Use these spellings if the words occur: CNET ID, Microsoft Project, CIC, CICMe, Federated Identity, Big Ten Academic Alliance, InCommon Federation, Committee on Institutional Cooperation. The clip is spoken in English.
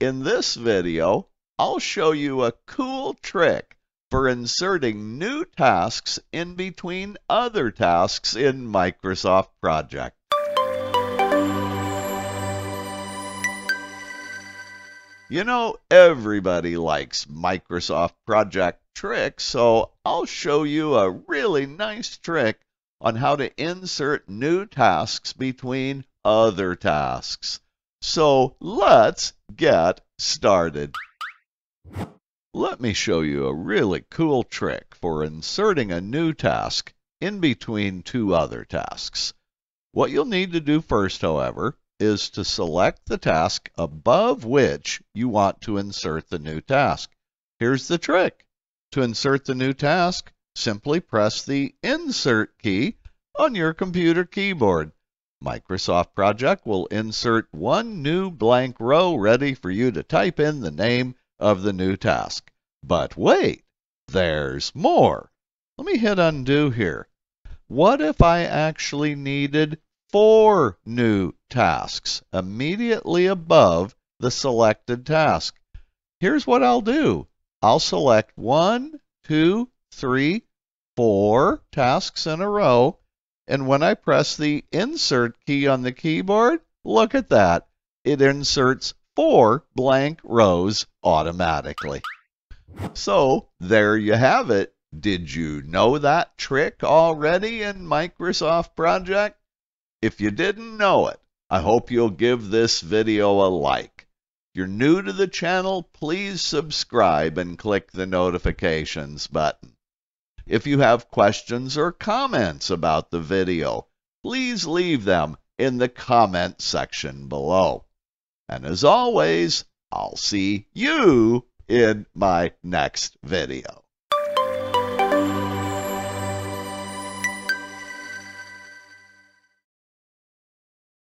In this video, I'll show you a cool trick for inserting new tasks in between other tasks in Microsoft Project. You know, everybody likes Microsoft Project tricks, so I'll show you a really nice trick on how to insert new tasks between other tasks. So let's get started. Let me show you a really cool trick for inserting a new task in between two other tasks. What you'll need to do first, however, is to select the task above which you want to insert the new task. Here's the trick. To insert the new task, simply press the Insert key on your computer keyboard. Microsoft Project will insert one new blank row ready for you to type in the name of the new task. But wait, there's more. Let me hit undo here. What if I actually needed 4 new tasks immediately above the selected task? Here's what I'll do. I'll select 1, 2, 3, 4 tasks in a row. And when I press the Insert key on the keyboard, look at that. It inserts 4 blank rows automatically. So there you have it. Did you know that trick already in Microsoft Project? If you didn't know it, I hope you'll give this video a like. If you're new to the channel, please subscribe and click the notifications button. If you have questions or comments about the video, please leave them in the comment section below. And as always, I'll see you in my next video.